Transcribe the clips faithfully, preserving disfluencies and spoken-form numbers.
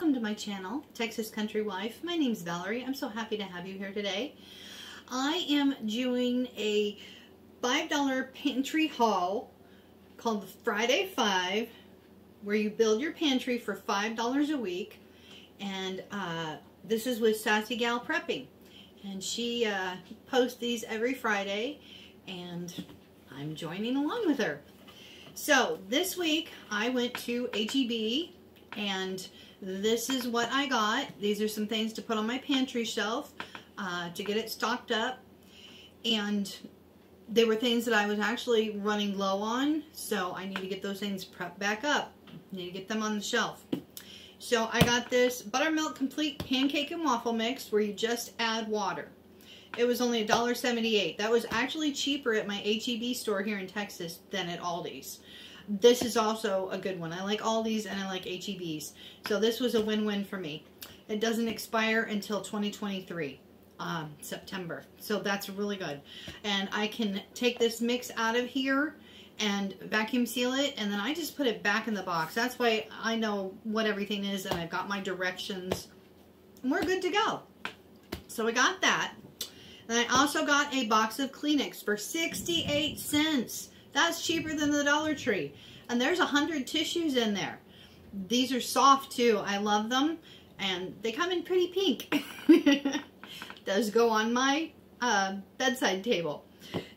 Welcome to my channel, Texas Country Wife. My name's Valerie. I'm so happy to have you here today. I am doing a five dollar pantry haul called Friday Five, where you build your pantry for five dollars a week. And uh, this is with Sassy Gal Prepping. And she uh, posts these every Friday, and I'm joining along with her. So this week I went to H E B, and this is what I got. These are some things to put on my pantry shelf uh, to get it stocked up. And they were things that I was actually running low on, so I need to get those things prepped back up. I need to get them on the shelf. So I got this buttermilk complete pancake and waffle mix where you just add water. It was only a dollar seventy-eight. That was actually cheaper at my H E B store here in Texas than at Aldi's. This is also a good one. I like Aldi's and I like H E B's. So this was a win-win for me. It doesn't expire until twenty twenty-three, um, September. So that's really good. And I can take this mix out of here and vacuum seal it, and then I just put it back in the box. That's why I know what everything is, and I've got my directions, and we're good to go. So we got that. And I also got a box of Kleenex for sixty-eight cents. That's cheaper than the Dollar Tree. And there's one hundred tissues in there. These are soft too. I love them. And they come in pretty pink. Those go on my uh, bedside table.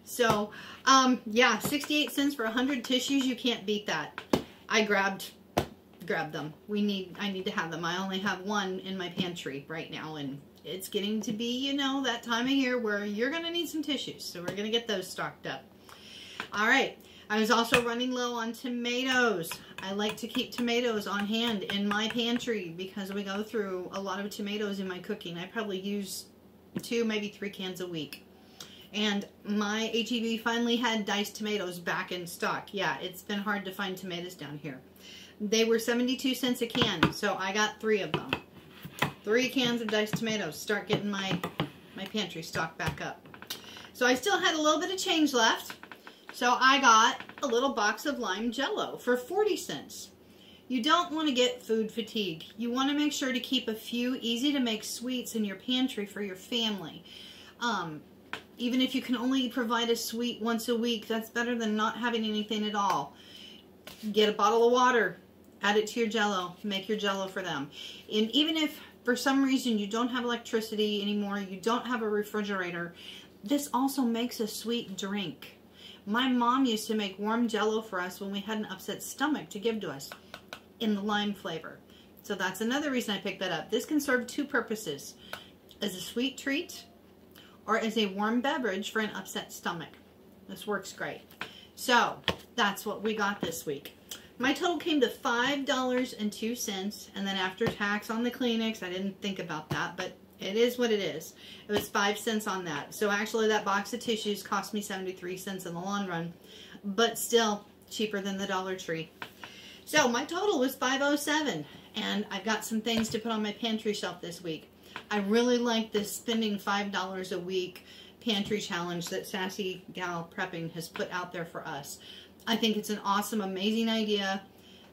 So, um, yeah, sixty-eight cents for one hundred tissues. You can't beat that. I grabbed grabbed them. We need. I need to have them. I only have one in my pantry right now, and it's getting to be, you know, that time of year where you're going to need some tissues. So we're going to get those stocked up. All right. I was also running low on tomatoes. I like to keep tomatoes on hand in my pantry because we go through a lot of tomatoes in my cooking. I probably use two, maybe three cans a week. And my H E B finally had diced tomatoes back in stock. Yeah, it's been hard to find tomatoes down here. They were seventy-two cents a can, so I got three of them. Three cans of diced tomatoes. Start getting my, my pantry stock back up. So I still had a little bit of change left. So I got a little box of lime Jell-O for forty cents. You don't want to get food fatigue. You want to make sure to keep a few easy to make sweets in your pantry for your family. Um, even if you can only provide a sweet once a week, that's better than not having anything at all. Get a bottle of water, add it to your Jell-O, make your Jell-O for them. And even if for some reason you don't have electricity anymore, you don't have a refrigerator, this also makes a sweet drink. My mom used to make warm Jell-O for us when we had an upset stomach to give to us in the lime flavor. So that's another reason I picked that up. This can serve two purposes, as a sweet treat or as a warm beverage for an upset stomach. This works great. So that's what we got this week. My total came to five dollars and two cents, and then after tax on the Kleenex, I didn't think about that, but it is what it is. It was five cents on that. So actually that box of tissues cost me seventy-three cents in the long run, but still cheaper than the Dollar Tree. So my total was five oh seven, and I've got some things to put on my pantry shelf this week. I really like this spending five dollars a week pantry challenge that Sassy Gal Prepping has put out there for us. I think it's an awesome, amazing idea.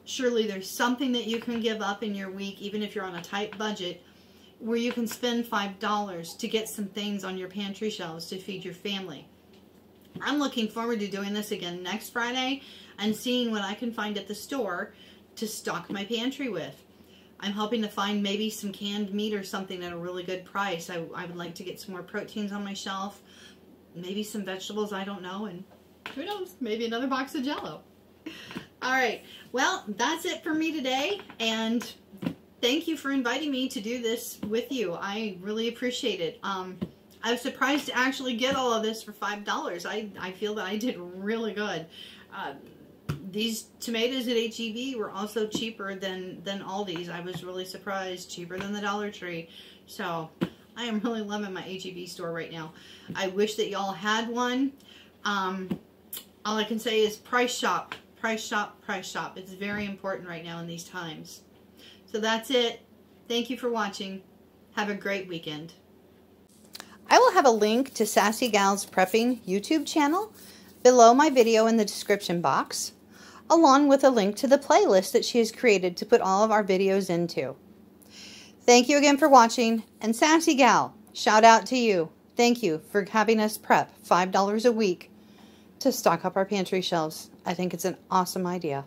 Surely there's something that you can give up in your week, even if you're on a tight budget, where you can spend five dollars to get some things on your pantry shelves to feed your family. I'm looking forward to doing this again next Friday and seeing what I can find at the store to stock my pantry with. I'm hoping to find maybe some canned meat or something at a really good price. I, I would like to get some more proteins on my shelf, maybe some vegetables, I don't know, and who knows, maybe another box of Jell-O. All right, well, that's it for me today, and thank you for inviting me to do this with you. I really appreciate it. Um, I was surprised to actually get all of this for five dollars. I, I feel that I did really good. Uh, these tomatoes at H E B were also cheaper than, than Aldi's. I was really surprised, cheaper than the Dollar Tree. So I am really loving my H E B store right now. I wish that y'all had one. Um, All I can say is price shop, price shop, price shop. It's very important right now in these times. So that's it. Thank you for watching. Have a great weekend. I will have a link to Sassy Gal's Prepping YouTube channel below my video in the description box, along with a link to the playlist that she has created to put all of our videos into. Thank you again for watching, and Sassy Gal, shout out to you. Thank you for having us prep five dollars a week to stock up our pantry shelves. I think it's an awesome idea.